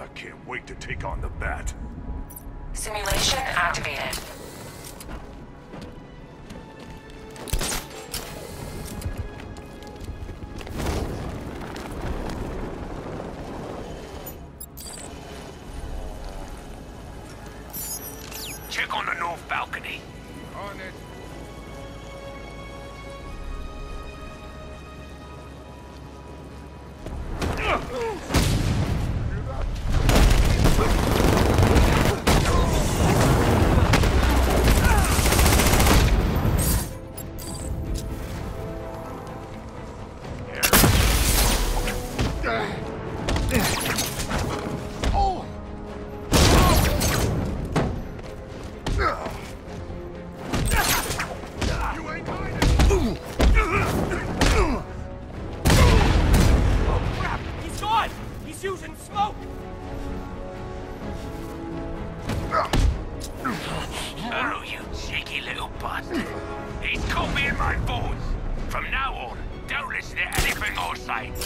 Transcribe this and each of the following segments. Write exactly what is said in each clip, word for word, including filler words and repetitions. I can't wait to take on the bat. Simulation activated. Check on the north balcony. On it.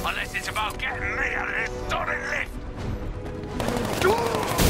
Unless it's about getting me out of this sodden lift!